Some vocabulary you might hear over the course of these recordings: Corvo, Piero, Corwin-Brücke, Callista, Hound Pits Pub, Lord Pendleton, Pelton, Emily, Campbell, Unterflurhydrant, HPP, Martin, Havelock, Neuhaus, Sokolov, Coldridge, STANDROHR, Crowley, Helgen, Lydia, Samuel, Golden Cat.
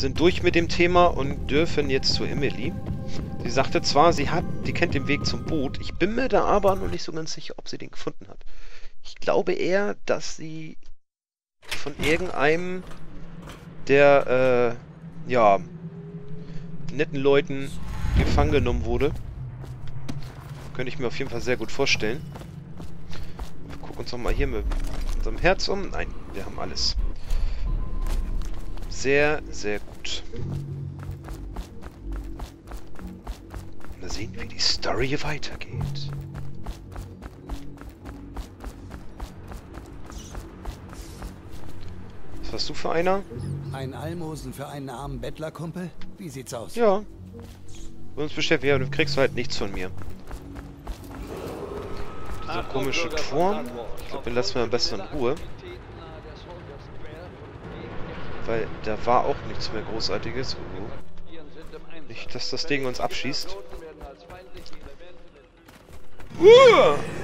sind durch mit dem Thema und dürfen jetzt zu Emily. Sie sagte zwar, die kennt den Weg zum Boot. Ich bin mir da aber noch nicht so ganz sicher, ob sie den gefunden hat. Ich glaube eher, dass sie von irgendeinem der, ja, netten Leuten gefangen genommen wurde. Könnte ich mir auf jeden Fall sehr gut vorstellen. Wir gucken uns nochmal hier mit unserem Herz um. Nein, wir haben alles. Sehr, sehr gut. Mal sehen, wie die Story hier weitergeht. Was warst du für einer? Ein Almosen für einen armen Bettlerkumpel? Wie sieht's aus? Ja. Uns beschäftigt, ja, du kriegst halt nichts von mir. Dieser komische Turm. Ich glaube, den lassen wir am besten in Ruhe. Weil da war auch nichts mehr Großartiges. Nicht, dass das Ding uns abschießt.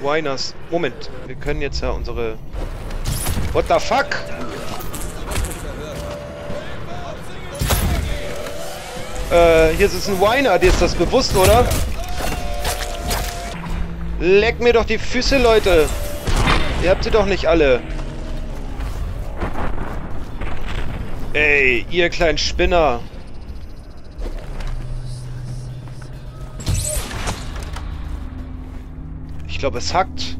Winers. Moment. Wir können jetzt ja unsere... What the fuck? Hier sitzt ein Winer. Dir ist das bewusst, oder? Leck mir doch die Füße, Leute. Ihr habt sie doch nicht alle. Ey, ihr kleinen Spinner. Ich glaube, es hackt.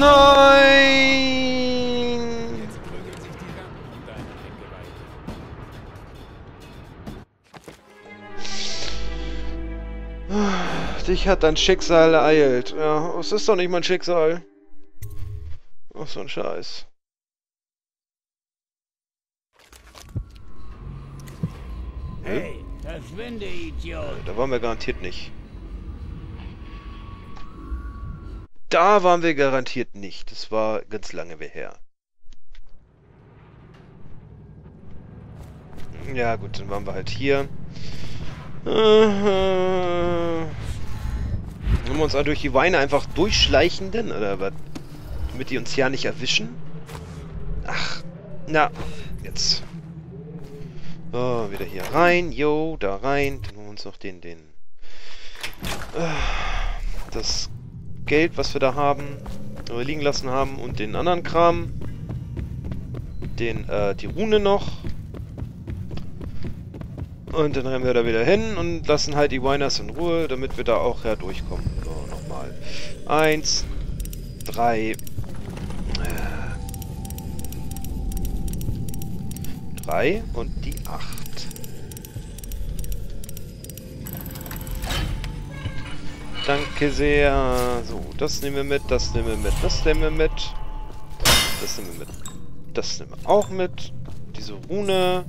Nein! Dich hat dein Schicksal ereilt. Ja, es ist doch nicht mein Schicksal. Ach, so ein Scheiß. Hey, verschwinde, Idiot! Da waren wir garantiert nicht. Da waren wir garantiert nicht. Das war ganz lange her. Ja gut, dann waren wir halt hier. Wollen wir uns auch durch die Weine einfach durchschleichen denn, oder was? Damit die uns ja nicht erwischen? Ach, na, jetzt. Oh, wieder hier rein, jo, da rein. Dann holen wir uns noch das Geld, was wir da haben, oder liegen lassen haben, und den anderen Kram. Die Rune noch. Und dann rennen wir da wieder hin und lassen halt die Winers in Ruhe, damit wir da auch ja durchkommen. So, nochmal. 1, 3. 3 und die 8. Danke sehr. So, das nehmen wir mit, das nehmen wir mit, das nehmen wir mit. Das nehmen wir mit. Das nehmen wir auch mit. Diese Rune.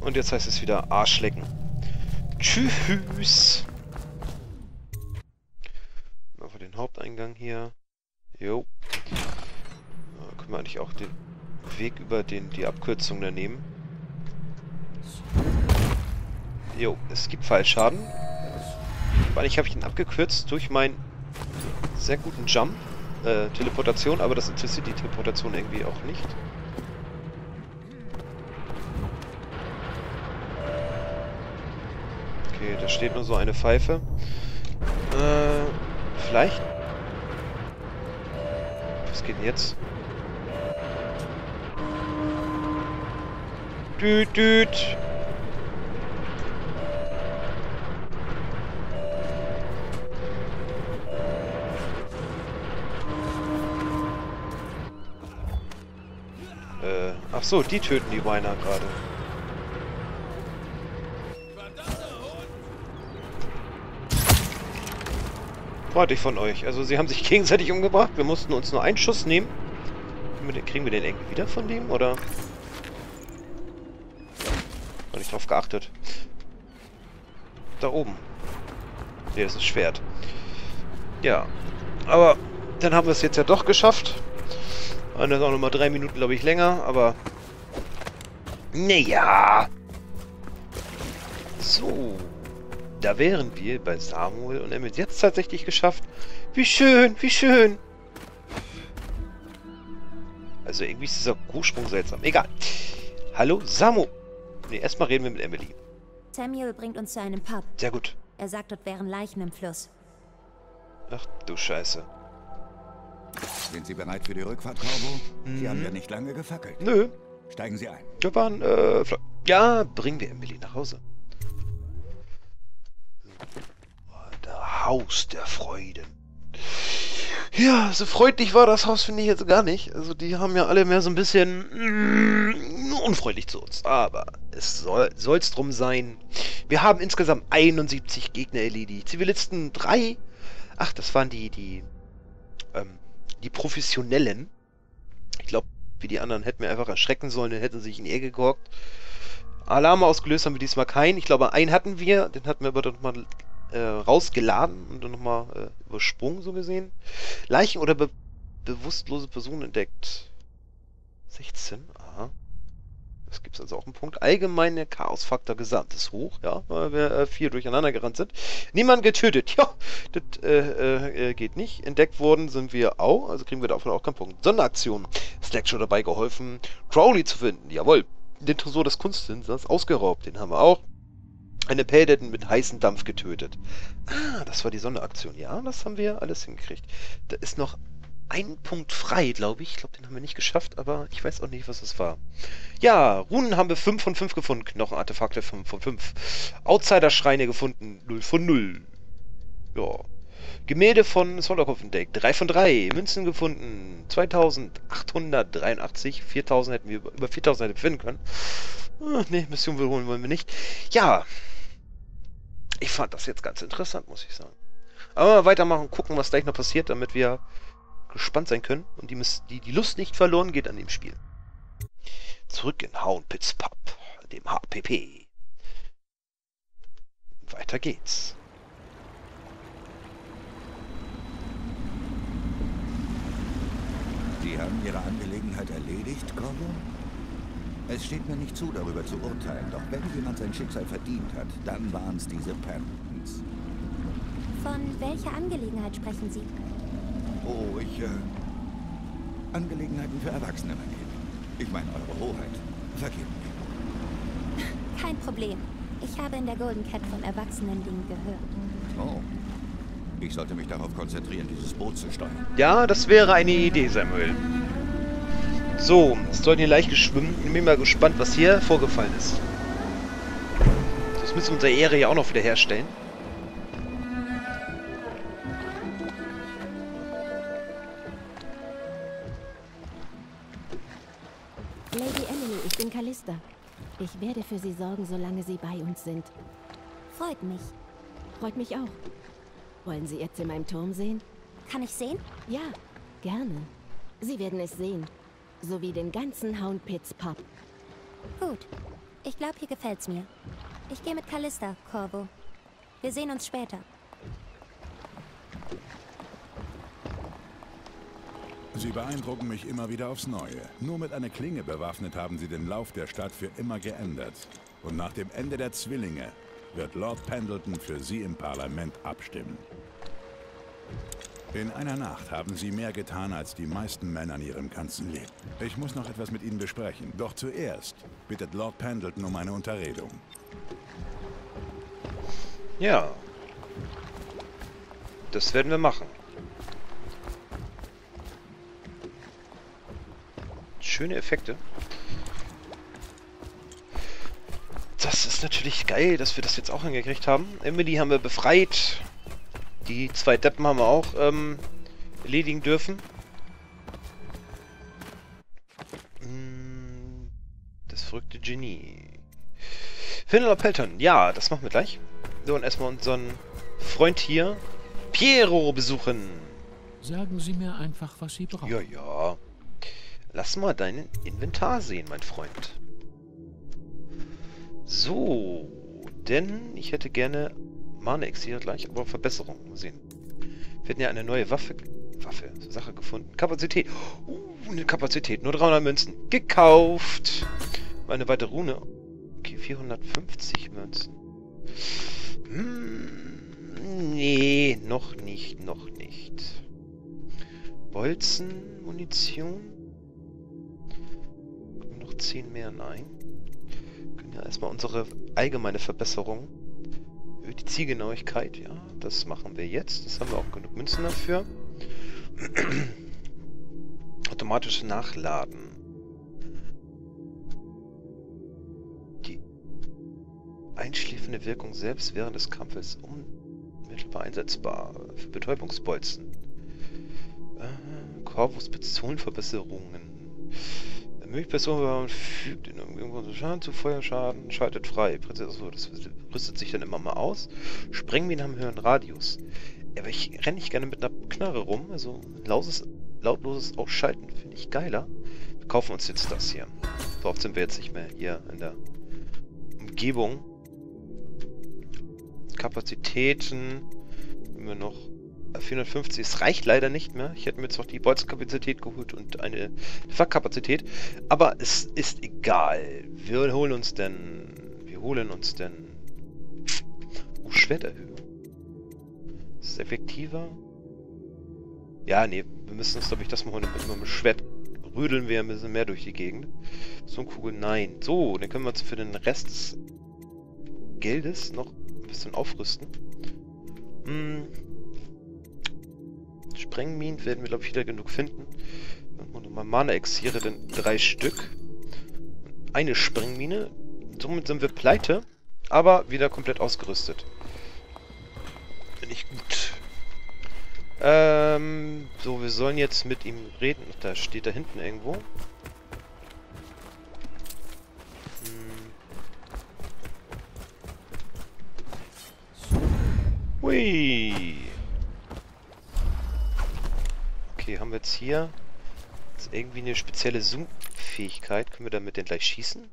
Und jetzt heißt es wieder Arschlecken. Tschüss. Machen wir den Haupteingang hier. Jo. Da können wir eigentlich auch den Weg über die Abkürzung da nehmen. Jo, es gibt Fallschaden. Eigentlich habe ich ihn abgekürzt durch meinen sehr guten Jump, Teleportation, aber das interessiert die Teleportation irgendwie auch nicht. Okay, da steht nur so eine Pfeife. Vielleicht? Was geht denn jetzt? Düt, düt. Ach so, die töten die Weiner gerade. Warte ich von euch. Also sie haben sich gegenseitig umgebracht. Wir mussten uns nur einen Schuss nehmen. Kriegen wir den irgendwie wieder von dem, oder? Habe ich drauf geachtet. Da oben. Ne, das ist ein Schwert. Ja. Aber dann haben wir es jetzt ja doch geschafft. Und das ist auch nochmal 3 Minuten, glaube ich, länger, aber... Naja! So, da wären wir bei Samuel und er hat es jetzt tatsächlich geschafft. Wie schön, wie schön. Also irgendwie ist dieser Kuhsprung seltsam. Egal. Hallo, Samu. Ne, erstmal reden wir mit Emily. Samuel bringt uns zu einem Pub. Sehr gut. Er sagt, dort wären Leichen im Fluss. Ach du Scheiße. Sind Sie bereit für die Rückfahrt, Corvo? Sie haben ja nicht lange gefackelt. Nö. Steigen Sie ein. Wir waren, ja, bringen wir Emily nach Hause. Der Haus der Freuden. Ja, so freundlich war das Haus, finde ich jetzt gar nicht. Also die haben ja alle mehr so ein bisschen unfreundlich zu uns. Aber es soll's drum sein. Wir haben insgesamt 71 Gegner erledigt. Zivilisten 3. Ach, das waren die Professionellen. Ich glaube, wie die anderen hätten wir einfach erschrecken sollen, dann hätten sie sich in Ehe gegockt. Alarm ausgelöst haben wir diesmal keinen. Ich glaube, einen hatten wir, den hatten wir aber dann nochmal rausgeladen und dann nochmal übersprungen, so gesehen. Leichen oder bewusstlose Personen entdeckt. 16, aha. Das gibt es also auch einen Punkt. Allgemeine Chaosfaktor gesamt ist hoch, ja, weil wir 4 durcheinander gerannt sind. Niemand getötet, ja, das geht nicht. Entdeckt worden sind wir auch, also kriegen wir davon auch keinen Punkt. Sonderaktion. Slackshot dabei geholfen, Crowley zu finden, jawohl. Den Tresor des Kunstsinsers ausgeraubt, den haben wir auch. Eine Pelton mit heißem Dampf getötet. Ah, das war die Sonderaktion, ja, das haben wir alles hingekriegt. Da ist noch ein Punkt frei, glaube ich. Ich glaube, den haben wir nicht geschafft, aber ich weiß auch nicht, was es war. Ja, Runen haben wir 5 von 5 gefunden. Knochenartefakte 5 von 5. Outsider-Schreine gefunden, 0 von 0. Ja. Gemälde von Sokolov entdeckt, 3 von 3. Münzen gefunden, 2883. 4000 hätten wir über 4000 hätten wir finden können. Ne, Mission wiederholen wollen wir nicht. Ja. Ich fand das jetzt ganz interessant, muss ich sagen. Aber weitermachen, gucken, was gleich noch passiert, damit wir gespannt sein können und die Lust nicht verloren geht an dem Spiel. Zurück in Hound Pits Pub, dem HPP. Weiter geht's. Sie haben Ihre Angelegenheit erledigt, Corvo? Es steht mir nicht zu, darüber zu urteilen, doch wenn jemand sein Schicksal verdient hat, dann waren es diese Pendletons. Von welcher Angelegenheit sprechen Sie? Oh, ich, Angelegenheiten für Erwachsene, mein Kind. Ich meine, eure Hoheit. Vergeben mir. Kein Problem. Ich habe in der Golden Cat von Erwachsenen-Dingen gehört. Oh. Ich sollte mich darauf konzentrieren, dieses Boot zu steuern. Ja, das wäre eine Idee, Samuel. So, es soll hier leicht geschwimmen. Ich bin mal gespannt, was hier vorgefallen ist. Das müssen wir unsere Ehre ja auch noch wiederherstellen. Ich bin Callista. Ich werde für Sie sorgen, solange Sie bei uns sind. Freut mich. Freut mich auch. Wollen Sie jetzt in meinem Turm sehen? Kann ich sehen? Ja, gerne. Sie werden es sehen. So wie den ganzen Hound Pits Pub. Gut. Ich glaube, hier gefällt's mir. Ich gehe mit Callista, Corvo. Wir sehen uns später. Sie beeindrucken mich immer wieder aufs Neue. Nur mit einer Klinge bewaffnet haben sie den Lauf der Stadt für immer geändert. Und nach dem Ende der Zwillinge wird Lord Pendleton für sie im Parlament abstimmen. In einer Nacht haben sie mehr getan, als die meisten Männer in ihrem ganzen Leben. Ich muss noch etwas mit ihnen besprechen. Doch zuerst bittet Lord Pendleton um eine Unterredung. Ja. Das werden wir machen. Schöne Effekte. Das ist natürlich geil, dass wir das jetzt auch hingekriegt haben. Emily haben wir befreit. Die 2 Deppen haben wir auch erledigen dürfen. Das verrückte Genie. Findeler Pelton. Ja, das machen wir gleich. So, und erstmal unseren Freund hier, Piero, besuchen. Sagen Sie mir einfach, was Sie brauchen. Ja, ja. Lass mal dein Inventar sehen, mein Freund. So, denn ich hätte gerne Manex hier gleich, aber Verbesserung. Mal sehen. Wir hätten ja eine neue Sache gefunden. Kapazität. Eine Kapazität. Nur 300 Münzen. Gekauft. Eine weitere Rune. Okay, 450 Münzen. Nee, noch nicht, noch nicht. Bolzen, Munition. Noch 10 mehr, nein. Wir können ja erstmal unsere allgemeine Verbesserung. Die Zielgenauigkeit, ja, das machen wir jetzt. Das haben wir auch genug Münzen dafür. Automatisches Nachladen. Die einschläfende Wirkung selbst während des Kampfes unmittelbar einsetzbar. Für Betäubungsbolzen. Corvus Pistolenverbesserungen. Mögliche Person fügt in irgendwo so Schaden zu Feuerschaden, schaltet frei. Also, das rüstet sich dann immer mal aus. Sprengen wir ihn am höheren Radius. Aber ich renne nicht gerne mit einer Knarre rum. Also lautloses Ausschalten finde ich geiler. Wir kaufen uns jetzt das hier. So oft sind wir jetzt nicht mehr hier in der Umgebung. Kapazitäten. Wenn wir noch 450, es reicht leider nicht mehr. Ich hätte mir jetzt noch die Bolzenkapazität geholt und eine Fackkapazität. Aber es ist egal. Wir holen uns denn... Oh, Schwerterhöhung. Ist es effektiver? Ja, nee, wir müssen uns, glaube ich, das mal holen. Mit einem Schwert rödeln wir ein bisschen mehr durch die Gegend. So eine Kugel, nein. So, dann können wir uns für den Rest des Geldes noch ein bisschen aufrüsten. Sprengminen werden wir, glaube ich, wieder genug finden. Und mal Mana-Exire, denn 3 Stück. Eine Sprengmine. Somit sind wir pleite, aber wieder komplett ausgerüstet. Finde ich gut. So, wir sollen jetzt mit ihm reden. Da steht da hinten irgendwo. Hui! Okay, haben wir jetzt hier jetzt irgendwie eine spezielle Zoom-Fähigkeit. Können wir damit denn gleich schießen?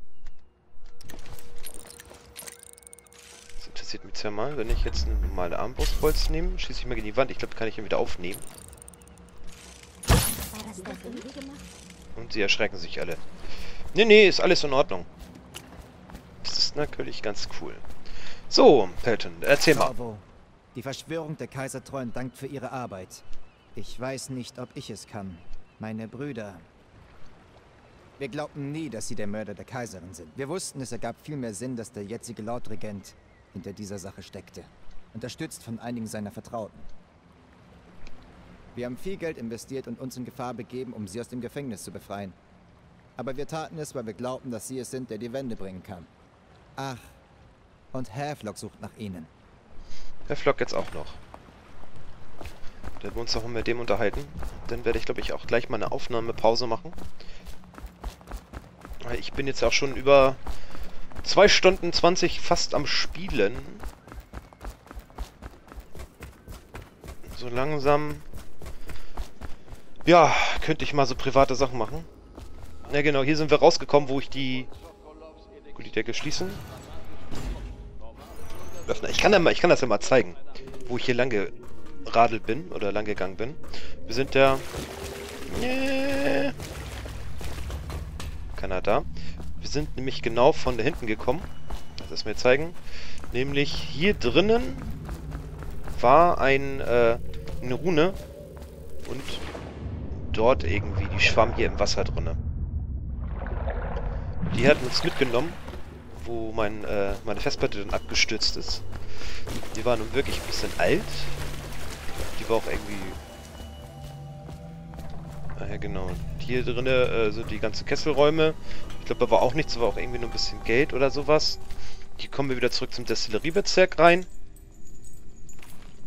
Das interessiert mich zwar mal. Wenn ich jetzt eine normale Armbrustbolz nehme, schieße ich mal gegen die Wand. Ich glaube, kann ich ihn wieder aufnehmen. Und sie erschrecken sich alle. Nee, nee, ist alles in Ordnung. Das ist natürlich ganz cool. So, Pelton, erzähl mal. Corvo, die Verschwörung der Kaisertreuen dankt für ihre Arbeit. Ich weiß nicht, ob ich es kann. Meine Brüder. Wir glaubten nie, dass sie der Mörder der Kaiserin sind. Wir wussten, es ergab viel mehr Sinn, dass der jetzige Lordregent hinter dieser Sache steckte. Unterstützt von einigen seiner Vertrauten. Wir haben viel Geld investiert und uns in Gefahr begeben, um sie aus dem Gefängnis zu befreien. Aber wir taten es, weil wir glaubten, dass sie es sind, der die Wende bringen kann. Ach, und Havelock sucht nach ihnen. Havelock jetzt auch noch. Wenn wir uns noch mit dem unterhalten, dann werde ich, glaube ich, auch gleich mal eine Aufnahmepause machen. Ich bin jetzt auch schon über 2 Stunden 20 fast am Spielen. So langsam... Ja, könnte ich mal so private Sachen machen. Ja genau, hier sind wir rausgekommen, wo ich die... Gut, die Decke schließen. Ich kann das ja mal zeigen, wo ich hier lang radelt bin oder lang gegangen bin. Wir sind ja Kanada. Wir sind nämlich genau von da hinten gekommen. Das mir zeigen. Nämlich hier drinnen war eine Rune und dort irgendwie die schwamm hier im Wasser drinne. Die hat uns mitgenommen, wo meine Festplatte dann abgestürzt ist. Die war nun wirklich ein bisschen alt. Die war auch irgendwie... Ah ja, genau. Hier drin sind die ganzen Kesselräume. Ich glaube, da war auch nichts, da war auch irgendwie nur ein bisschen Geld oder sowas. Hier kommen wir wieder zurück zum Destilleriebezirk rein.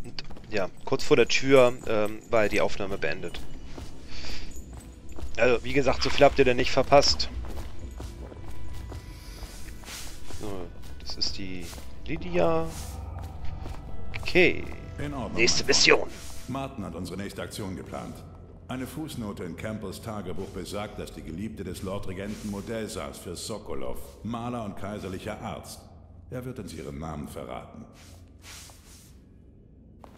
Und ja, kurz vor der Tür war ja die Aufnahme beendet. Also, wie gesagt, so viel habt ihr denn nicht verpasst. So, das ist die Lydia. Okay. In Ordnung. Nächste Mission. Martin hat unsere nächste Aktion geplant. Eine Fußnote in Campbells Tagebuch besagt, dass die Geliebte des Lordregenten Modell saß für Sokolov, Maler und kaiserlicher Arzt. Er wird uns ihren Namen verraten.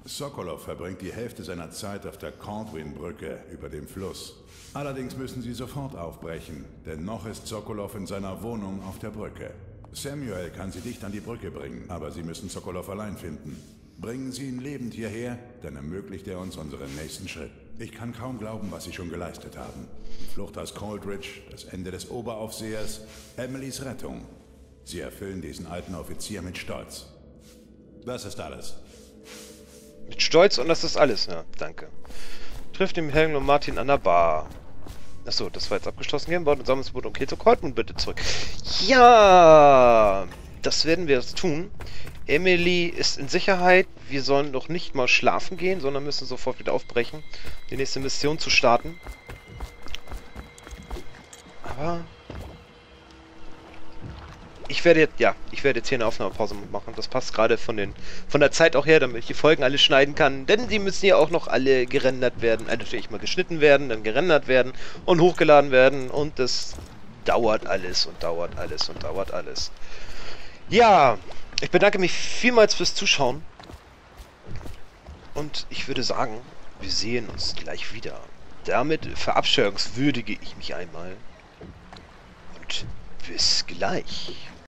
Sokolov verbringt die Hälfte seiner Zeit auf der Corwin-Brücke über dem Fluss. Allerdings müssen sie sofort aufbrechen, denn noch ist Sokolov in seiner Wohnung auf der Brücke. Samuel kann sie dicht an die Brücke bringen, aber Sie müssen Sokolov allein finden. Bringen Sie ihn lebend hierher, dann ermöglicht er uns unseren nächsten Schritt. Ich kann kaum glauben, was Sie schon geleistet haben. Die Flucht aus Coldridge, das Ende des Oberaufsehers, Emilys Rettung. Sie erfüllen diesen alten Offizier mit Stolz. Das ist alles. Mit Stolz und das ist alles, ne? Danke. Trifft den Helgen und Martin an der Bar. Achso, das war jetzt abgeschlossen. Gehen wir und sammeln das Boot. Okay, zu Cortmund bitte zurück. Ja! Das werden wir jetzt tun. Emily ist in Sicherheit. Wir sollen noch nicht mal schlafen gehen, sondern müssen sofort wieder aufbrechen, die nächste Mission zu starten. Aber... Ich werde jetzt hier eine Aufnahmepause machen. Das passt gerade von der Zeit auch her, damit ich die Folgen alle schneiden kann. Denn die müssen ja auch noch alle gerendert werden. Also natürlich mal geschnitten werden, dann gerendert werden und hochgeladen werden. Und das dauert alles und dauert alles und dauert alles. Ja, ich bedanke mich vielmals fürs Zuschauen. Und ich würde sagen, wir sehen uns gleich wieder. Damit verabscheuungswürdige ich mich einmal. Und bis gleich.